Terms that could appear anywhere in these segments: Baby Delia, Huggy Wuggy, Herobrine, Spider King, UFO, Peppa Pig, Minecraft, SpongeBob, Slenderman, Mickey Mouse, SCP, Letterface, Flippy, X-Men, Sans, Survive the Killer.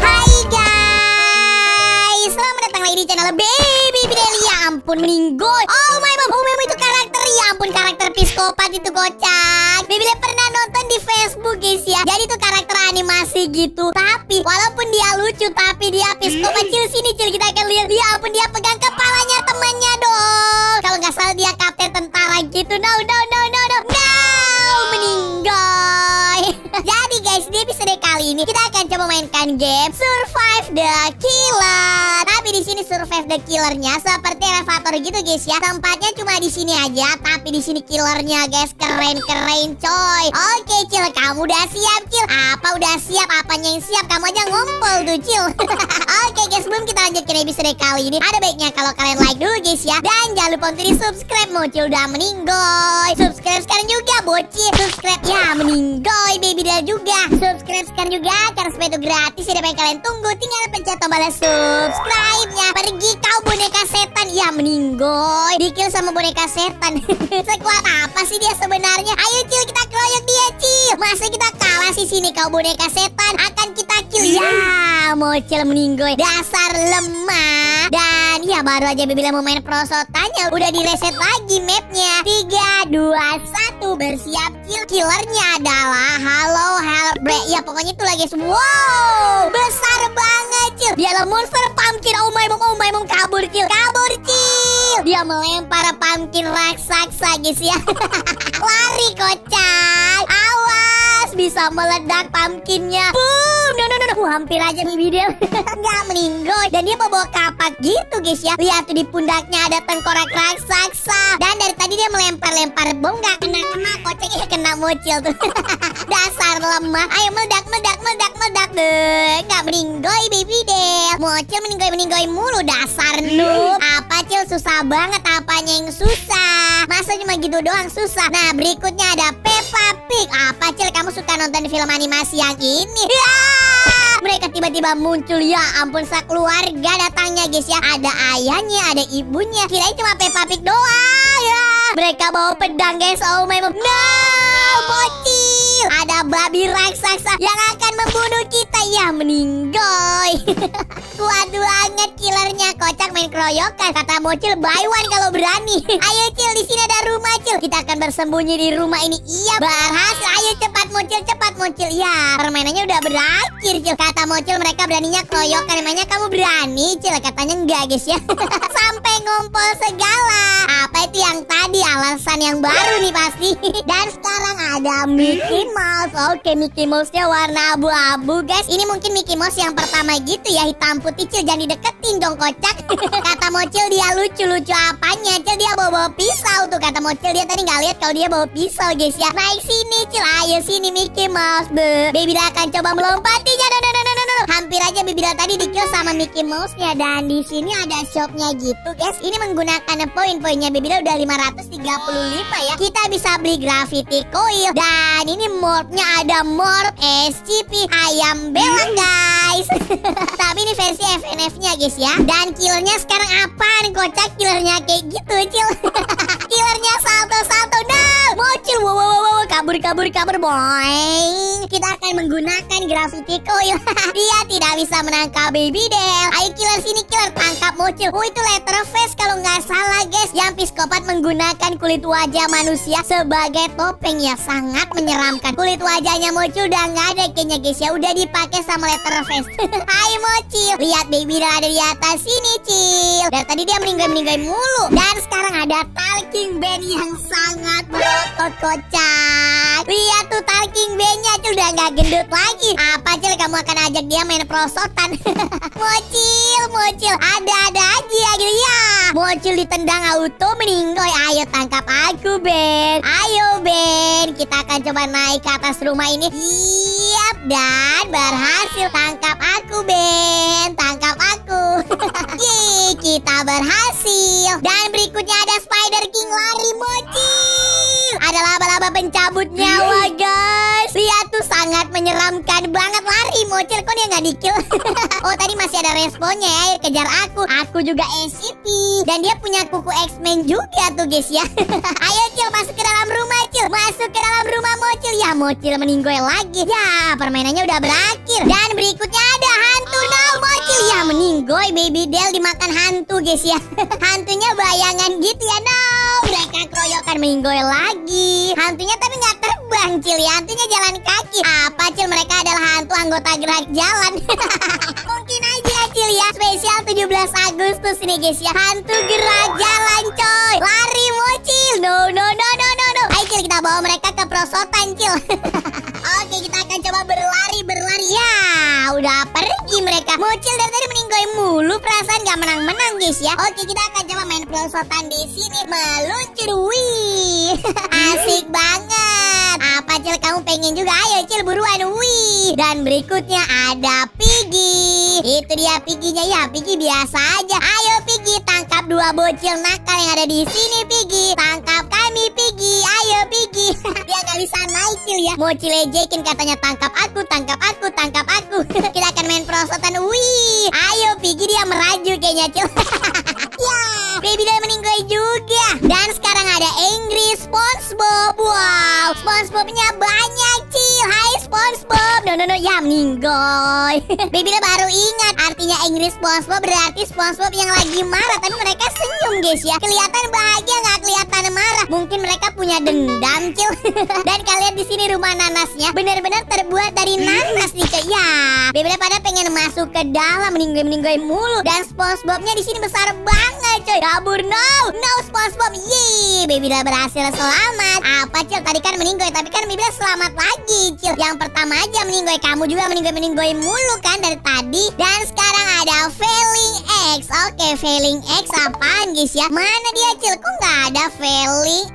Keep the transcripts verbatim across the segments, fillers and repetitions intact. Hai guys, selamat datang lagi di channel Baby Delia. Ampun minggoy. Oh my mom, oh my mom itu karakter, ya ampun karakter psikopat itu kocak. Baby Delia pernah nonton di Facebook guys ya. Jadi tuh karakter animasi gitu. Tapi walaupun dia lucu, tapi dia psikopat. Cil sini cil, kita akan lihat. Ya ampun, dia pegang kepalanya temannya dong. Kalau nggak salah dia kapten tentara gitu. No no no no no no, meninggal. Jadi guys, di episode kali ini kita akan coba mainkan game Survive the Killer. Tapi di sini Survive the Killernya seperti elevator gitu guys ya. Tempatnya cuma di sini aja, tapi di sini killernya guys, keren-keren coy. Oke Cil, kamu udah siap Cil? Apa udah siap? Apanya yang siap? Kamu aja ngumpul tuh Cil. Oke guys, sebelum kita lanjut ke episode kali ini, ada baiknya kalau kalian like dulu guys ya. Dan jangan lupa untuk di subscribe, mau Cil udah meninggoy. Subscribe sekarang juga bocil. Subscribe ya, meninggoy Baby Delia juga. Subscribe sekarang juga, karena supaya itu gratis. Ada yang kalian tunggu, tinggal pencet tombol subscribe-nya. Pergi kau boneka setan. Ya meninggoy, dikil sama boneka setan. Sekuat apa sih dia sebenarnya? Ayo Cil, kita keroyok dia Cil. Masa kita kalah sih sini, kau boneka setan. Akan kita kill. Ya mocil meninggoy, dasar lemah. Dan ya baru aja Baby Delia mau main prosotannya, udah direset lagi mapnya. Tiga, dua, satu, bersiap Cil. Killernya adalah Halo Herobrine. Ya pokoknya itu lagi. Wow, besar banget Cil. Dia adalah monster pumpkin. Oh my mom, oh my mom, kabur Cil, kabur Cil. Dia melempar pumpkin raksasa guys ya. Lari kocak. Awas, bisa meledak pumpkinnya. Boom, no no no, no. Uh, hampir aja Baby Delia. Nggak meninggoy. Dan dia bawa kapak gitu guys ya. Lihat tuh di pundaknya ada tengkorak raksasa. Dan dari tadi dia melempar-lempar bom, nggak kena-kena. Kocaknya kena mocil tuh. Dasar lemah. Ayo meledak, meledak, meledak, meledak deh. Nggak meninggoy Baby Delia. Mocil meninggoy-meninggoy mulu. Dasar noob. Apa Cil, susah banget. Apanya yang susah? Masa cuma gitu doang susah. Nah berikutnya ada Peppa Pig. Apa Cil, kamu suka nonton film animasi yang ini? Yaa! Mereka tiba-tiba muncul. Ya ampun, sekeluarga datangnya guys ya. Ada ayahnya, ada ibunya. Kirain cuma Peppa Pig doang ya. Mereka bawa pedang guys. Oh my god, no, bocil. Ada babi raksasa yang akan membunuh kita. Ya meninggoy. Kuat banget killernya, kocak, main keroyokan. Kata bocil, buy one kalau berani. Ayo Cil, di sini ada rumah Cil. Kita akan bersembunyi di rumah ini. Iya, berhasil. Ayo cepat muncul, cepat muncul. Ya, permainannya udah berakhir Cil. Kata Mocil, mereka beraninya keroyokan. Emangnya kamu berani Cil? Katanya enggak guys ya. Sampai ngompol segala. Apa itu yang tadi? Alasan yang baru nih pasti. Dan sekarang ada Mickey Mouse. Oke, Mickey Mouse-nya warna abu-abu guys. Ini mungkin Mickey Mouse yang pertama gitu ya, hitam putih Cil. Jangan dideketin dong kocak. Kata Mocil, dia lucu-lucu apanya Cil? Dia bawa-bawa pisau tuh. Kata Mocil, dia tadi nggak lihat kalau dia bawa pisau guys ya. Naik sini Cil, ayo sini Mickey Mouse. Be. Baby Delia akan coba melompatinya. No, no, no, no, no. Hampir aja Baby Delia tadi di-kill sama Mickey Mouse-nya. Dan di sini ada shop-nya gitu guys. Ini menggunakan poin-poinnya Baby Delia udah lima ratus tiga puluh lima ya. Kita bisa beli gravity coil. Dan ini morph-nya ada morph S C P ayam belang guys. Tapi ini versi F N F-nya guys ya. Dan killernya sekarang apaan kocak? Killernya kayak gitu Cil. Killernya salto-salto. No, Mocil, wow, wow, wow, kabur, kabur, kabur, boing. Kita akan menggunakan gravity coil. Dia tidak bisa menangkap Baby Delia. Ayo killer sini killer, tangkap Mocil. Oh itu Letterface kalau nggak salah guys, yang psikopat menggunakan kulit wajah manusia sebagai topeng ya, sangat menyeramkan. Kulit wajahnya Mocil udah nggak ada kayaknya guys ya, udah dipakai sama Letterface. Hai Mocil, lihat Baby Delia ada di atas sini Cil. Dari tadi dia meninggoy-meninggoy mulu. Dan sekarang ada talking band yang sangat otot kocak. Lihat tuh talking bandnya Cil, udah gak gendut lagi. Apa Cil, kamu akan ajak dia main prosotan? Mocil, Mocil, ada-ada aja gitu ya. Mocil ditendang auto meninggoy. Ayo tangkap aku Ben. Ayo Ben, kita akan coba naik ke atas rumah ini. Siap, dan berhasil. Tangkap aku Ben, tangkap aku. Yeay, kita berhasil. Dan berikutnya ada Spider King. Lari Mocil, ada laba-laba pencabut nyawa guys. Lihat tuh, sangat menyenangkan. menyeramkan banget. Lari Mocil, kok dia nggak di-kill? Oh, tadi masih ada responnya ya, kejar aku. Aku juga S C P. Dan dia punya kuku X-Men juga tuh guys ya. Ayo Cil, masuk ke dalam rumah Cil. Masuk ke dalam rumah Mocil. Ya Mocil meninggoy lagi. Ya permainannya udah berakhir. Dan berikutnya ada hantu now Mocil. Ya meninggoy, Baby Del dimakan hantu guys ya. Hantunya bayangan gitu ya now. Mereka keroyokan meninggoy lagi. Hantunya tapi nggak terbang Cil ya. Hantunya jalan kaki. Apa Cil, mereka adalah hantu anggota gerak jalan. Mungkin aja Cil ya spesial tujuh belas Agustus ini guys ya. Hantu gerak jalan coy. Lari Mocil. No no no no no no. Ayo Cil, kita bawa mereka ke perosotan Cil. Oke, kita akan coba berlari berlari ya. Udah pergi mereka. Mocil dari tadi meninggoy mulu, perasaan gak menang-menang guys ya. Oke, kita akan coba main perosotan di sini. Meluncur, wih. Asik banget. Apa Cil, kamu pengen juga? Ayo Cil, buruan, wih. Dan berikutnya ada Piggy. Itu dia Piggy-nya ya. Piggy biasa aja. Ayo Piggy, tangkap dua bocil nakal yang ada di sini Piggy. Tangkap kami Piggy. Ayo Piggy. Dia gak bisa naik Cil ya. Mocil ejekin katanya, tangkap aku, tangkap aku, tangkap aku. Kita akan main perosotan, wih. Ayo Piggy, dia meraju kayaknya Cil. Ya, Baby Delia meninggoy juga. Dan sekarang ada Angry SpongeBob. Wow, SpongeBobnya banyak Cil. Hai SpongeBob. No no no, ya meninggoy. Baby Delia baru ingat artinya Angry SpongeBob berarti SpongeBob yang lagi marah. Tapi mereka senyum guys ya. Kelihatan bahagia, nggak kelihatan marah. Mungkin mereka punya dendam Cil. Dan kalian di sini rumah nanasnya benar-benar terbuat dari nanas nih coy. Ya, Baby Delia pada pengen masuk ke dalam, meninggoy-meninggoy mulu. Dan SpongeBobnya di sini besar banget coy. Kabur, no no SpongeBob. Yeay, Baby Delia berhasil selamat. Apa Cil, tadi kan meninggoy, tapi kan Baby Delia selamat lagi Cil. Yang pertama aja meninggoy, kamu juga meninggoy-meninggoy mulu kan dari tadi. Dan sekarang ada Failing X. Oke, Failing X apaan guys ya? Mana dia Cil? Kok nggak ada Failing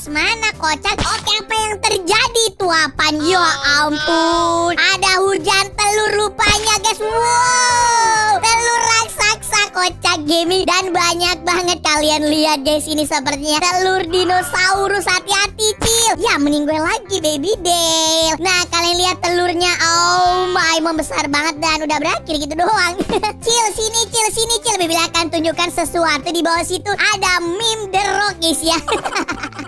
X? Mana kocak? Oke, apa yang terjadi tuh? Apaan? Ya ampun, ada hujan telur rupanya guys. Wow, telur raksasa kocak gaming. Dan banyak banget, kalian lihat guys, ini sepertinya telur dinosaurus. Hati-hati Cil. Ya meninggoy lagi Baby Del. Nah, kalian lihat telurnya, oh my, membesar banget. Dan udah berakhir gitu doang. Cil, sini Cil, sini Cil. Baby Del akan tunjukkan sesuatu. Di bawah situ ada meme The Rock guys ya.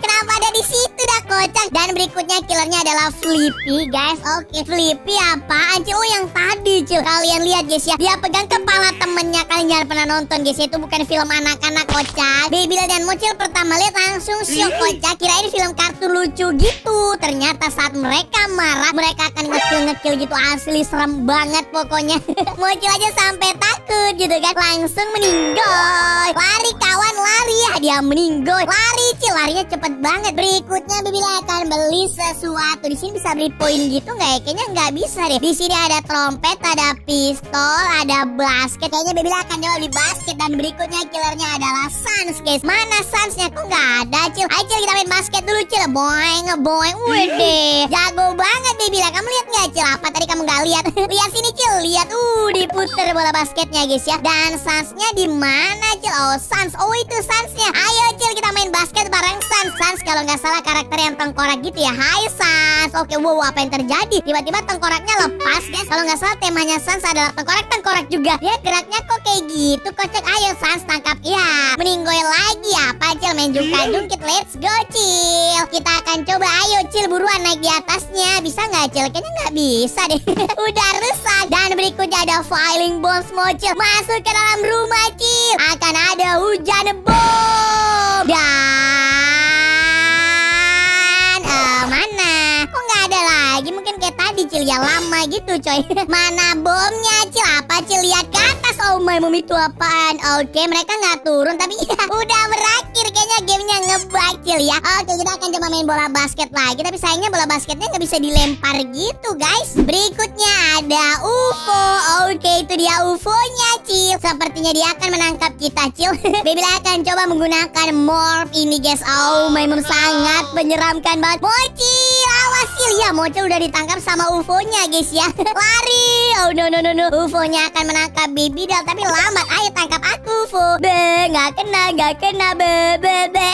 Kenapa ada di situ dah kocak? Dan berikutnya killernya adalah Flippy guys. Oke, Flippy apaan Cil? Oh, yang tadi Cil. Kalian lihat guys ya, dia pegang kepala temennya. Kalian jangan pernah nonton guys ya, itu bukan film anak-anak kocak. Baby Delia dan Mocil pertama lihat langsung syok kocak, kirain film kartun lucu gitu. Ternyata saat mereka marah, mereka akan ngecil-ngecil gitu. Asli serem banget pokoknya. Mocil aja sampai takut gitu kan. Langsung meninggoy. Lari kawan, lari ya. Dia meninggoy. Lari Cil, larinya cepet banget. Berikutnya Baby Delia akan beli sesuatu. Di sini bisa beli poin gitu nggak ya? Kayaknya nggak bisa deh. Di sini ada trompet, ada pistol, ada basket. Kayaknya Baby Delia akan coba beli basket. Dan berikutnya killernya adalah Sans guys. Mana Sansnya? Kok nggak ada Cil? Ayo Cil, kita main basket dulu Cil. Boing boing, wede. Jago banget Baby Delia. Kamu lihat nggak Cil? Apa tadi kamu nggak lihat? Lihat sini Cil. Lihat, uh diputer bola basketnya guys ya. Dan Sansnya di mana Cil? Oh Sans, oh itu Sansnya. Ayo Cil, kita main basket bareng Sans. Sans kalau nggak salah karakter yang tengkorak gitu ya. Hai Sans. Oke, wow, apa yang terjadi? Tiba-tiba tengkoraknya lepas guys. Kalau nggak salah temanya Sans adalah tengkorak-tengkorak juga. Dia geraknya kok kayak gitu kocak. Ayo Sans, tangkap ya. Meninggoy lagi apa Cil? Main jungkat-jungkit. Let's go Cil. Kita akan coba. Ayo Cil, buruan naik di atasnya. Bisa nggak Cil? Kayaknya nggak bisa deh. Udah rusak. Dan berikutnya ada Filing Bombs Mocil. Masuk ke dalam rumah Cil. Akan ada hujan bom. Dan uh, mana? Kok nggak ada lagi? Mungkin kayak tadi Cil ya, lama gitu coy. Mana bomnya Cil? Apa Cil? Lihat ke atas. Oh my, mom, itu apaan? Oke, mereka nggak turun. Tapi ya udah berakhir. Kayaknya gamenya ngebug Cil ya. Oke, kita akan coba main bola basket lagi. Tapi sayangnya bola basketnya nggak bisa dilempar gitu guys. Berikutnya ada U F O. Oke, itu dia U F O-nya Cil. Sepertinya dia akan menangkap kita Cil. Baby Delia akan coba menggunakan morph ini guys. Oh my, mom, sangat menyeramkan banget. Mocil, awas Cil. Ya Mocil udah ditangkap sama U F O-nya guys ya. Lari. Wow, no no no no. UFO-nya akan menangkap Baby Del, tapi lambat. Ayo tangkap aku, UFO. Be, nggak kena, nggak kena, be be be.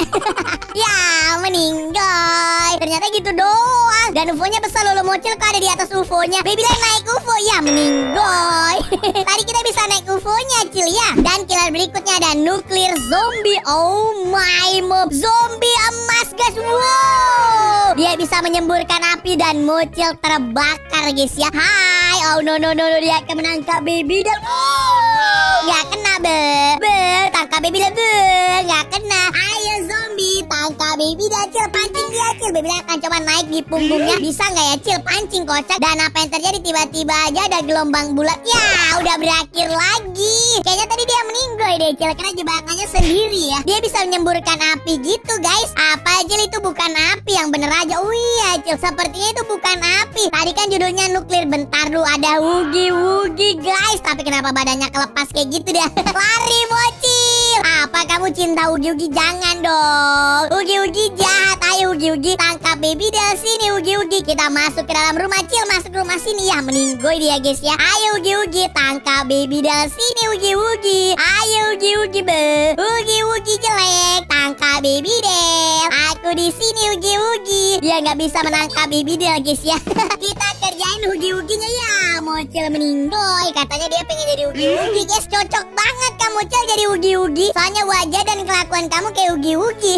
Ya, meninggal. Ternyata gitu doang. Dan UFO-nya besar lolo mocil kok ada di atas UFO-nya. Baby Del naik UFO, ya meninggal. Tadi kita bisa naik UFO-nya, Cil ya. Dan killer berikutnya ada nuklir zombie. Oh my mob, zombie emas guys. Wow. Dia bisa menyemburkan api dan mocil terbakar guys ya. Hai, oh no no no, no. Dia akan menangkap Baby Del. Oh, nggak kena be, be. Tangkap Baby Del, be. Nggak kena. Ayo zombie, tangkap Baby Del, Cil. Pancing dia, Cil. Baby Del akan coba naik di punggungnya. Bisa nggak ya, Cil? Pancing kocak. Dan apa yang terjadi, tiba-tiba aja ada gelombang bulat. Ya, udah berakhir lagi. Kayaknya tadi dia meninggoy deh, Cil. Karena jebakannya sendiri ya. Dia bisa menyemburkan api gitu, guys. Apa, Cil? Itu bukan api yang bener aja. Oh iya, Cil. Sepertinya itu bukan api. Tadi kan judulnya nuklir. Bentar dulu, ada Huggy Wuggy, guys. Tapi kenapa badannya kelepas kayak gitu dah? Lari, Bocil. Apa kamu cinta Huggy Wuggy? Jangan dong. Huggy Wuggy jahat. Ayo, Huggy Wuggy. Tangkap Baby Del sini, Huggy Wuggy. Kita masuk ke dalam rumah, Cil. Masuk rumah sini. Ya, meninggoy dia, guys ya. Ayo, Huggy Wuggy. Tangkap Baby Del sini, Huggy Wuggy. Ayo Huggy Wuggy be, Huggy Wuggy jelek. Tangkap Baby Del. Aku di sini Huggy Wuggy. Dia nggak bisa menangkap Baby Del guys ya. Kita kerjain Huggy Wuggy-nya ya. Mocil meninggoy. Katanya dia pengen jadi Huggy Wuggy guys. Cocok banget kamu Cil jadi Huggy Wuggy. Soalnya wajah dan kelakuan kamu kayak Huggy Wuggy.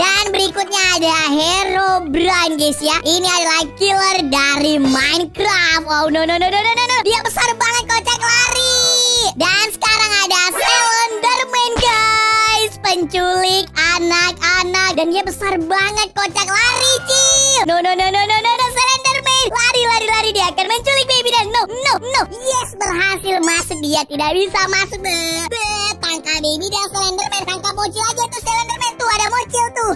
Dan berikutnya ada Herobrine guys ya. Ini adalah killer dari Minecraft. Oh no no no no no no. Dia besar banget kocak lari. Dan sekarang ada Slenderman guys, penculik anak-anak. Dan dia besar banget kocak lari Cil. No no no no no no, no. Slenderman lari lari lari, dia akan menculik Baby Del. No no no. Yes, berhasil masuk. Dia tidak bisa masuk be, be. Tangkap Baby Del Slenderman. Tangkap Mocil aja tuh Slenderman. Tuh ada Mocil tuh.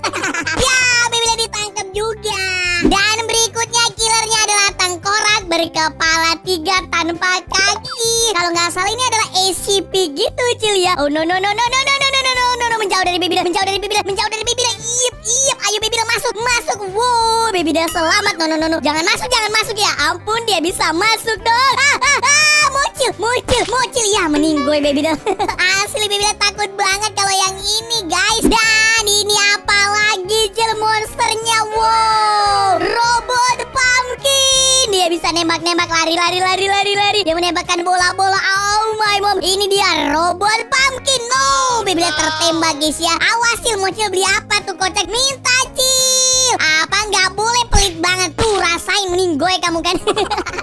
Ya Baby Del ditangkap juga. Dan berikutnya killernya adalah tengkorak berkepala tiga tanpa kaki. Kalau nggak salah ini adalah S C P gitu Cil ya. Oh no no no no no no no no no no. Menjauh dari Baby Del, menjauh dari Baby Del, menjauh dari Baby Del. Iyip iyip. Ayo Baby Del masuk, masuk. Wow, Baby Del selamat. No no no no. Jangan masuk, jangan masuk ya. Ampun, dia bisa masuk dong. Ah ah ah. Mocil, mocil, mocil ya meninggoy Baby Del. Asli Baby Del takut banget kalau yang ini guys. Dan ini apa lagi Cil monsternya? Wow, robot pumpkin. Dia bisa nembak-nembak, lari-lari, lari-lari, lari. Dia menembakkan bola-bola. Oh my mom. Ini dia robot pumpkin. No, Baby Del tertembak guys ya. Awasin Mocil beli apa tuh kocak. Minta Cil. Apa nggak boleh, pelit banget tuh. Rasain meninggoy kamu kan.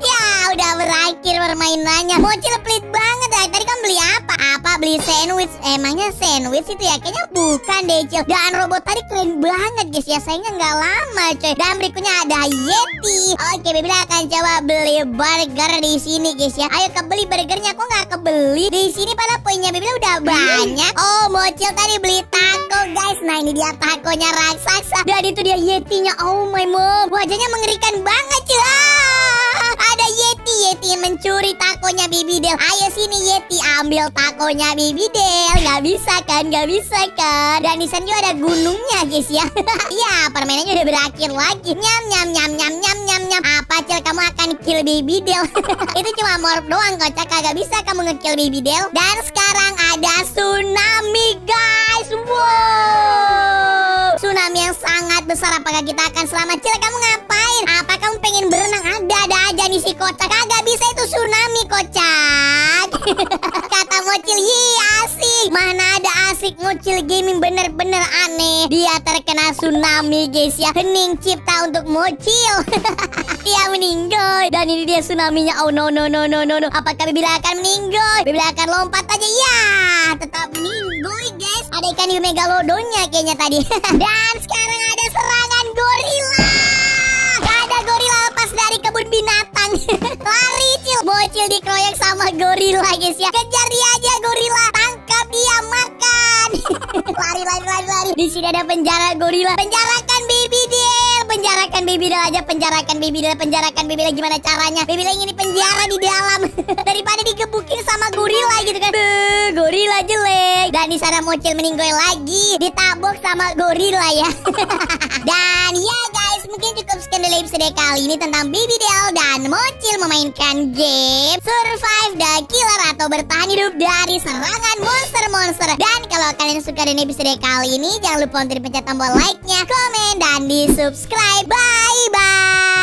Ya udah berakhir permainannya. Mocil pelit banget. Tadi kan beli apa? Apa beli sandwich? Emangnya sandwich itu ya? Kayaknya bukan deh Cil. Dan robot tadi keren banget guys ya. Sayangnya nggak lama coy. Dan berikutnya ada Yeti. Oke Baby Del akan coba beli burger di sini guys ya. Ayo kebeli burgernya. Kok nggak kebeli? Di sini pada poinnya Baby Del udah banyak. Oh Mocil tadi beli taco guys. Nah ini dia takonya raksasa. Dan itu dia Yetinya. Oh my mom. Wajahnya mengerikan banget Cil. Ah, ada Yeti. Yeti mencuri takonya Baby Del. Ayo sini Yeti, ambil takonya Baby Del. Nggak bisa kan? Nggak bisa kan? Dan di sana juga ada gunungnya guys ya. Ya permainannya udah berakhir lagi. Nyam nyam nyam nyam nyam nyam nyam. Apa Cil, kamu akan kill Baby Del? Itu cuma morph doang kocak. Nggak bisa kamu nge-kill Baby Del. Dan sekarang ada tsunami guys. Wow, tsunami yang sangat besar. Apakah kita akan selamat Cil? Kamu ngapain? Apa kamu pengen berenang? Ada-ada aja nih si kocak. Nggak bisa, itu tsunami kocak. Kata Mocil, "Yih, asik." Mana ada asik Mocil gaming, bener-bener aneh. Dia terkena tsunami guys ya. Hening cipta untuk Mocil. Dia meninggoy. Dan ini dia tsunaminya. Oh no no no no no no. Apakah Baby Del akan meninggoy? Baby Del akan lompat aja ya. Tetap meninggoy guys. Ada ikan hiu megalodonnya kayaknya tadi. Dan sekarang ada serangan gorila. Ada gorila lepas dari kebun binatang. Lari Cil. Mocil dikeroyok sama gorila guys ya. Kejar dia aja gorila. Tangkap dia, makan. Lari lari lari lari. Di sini ada penjara gorila. Penjarakan Baby Del. Penjarakan Baby Del aja. Penjarakan Baby Del. Penjarakan Baby Del. Gimana caranya? Baby Del ingin dipenjara di dalam. Daripada digebukin sama gorila gitu kan. Beuh, gorila jelek. Dan di sana Mocil meninggoy lagi. Ditabok sama gorila ya. Dan ya guys, mungkin cukup sekian Daily episode kali ini tentang Baby Delia dan Mocil memainkan game Survive the Killer atau bertahan hidup dari serangan monster-monster. Dan kalau kalian suka dengan episode kali ini, jangan lupa untuk pencet tombol like-nya, komen, dan di subscribe. Bye-bye.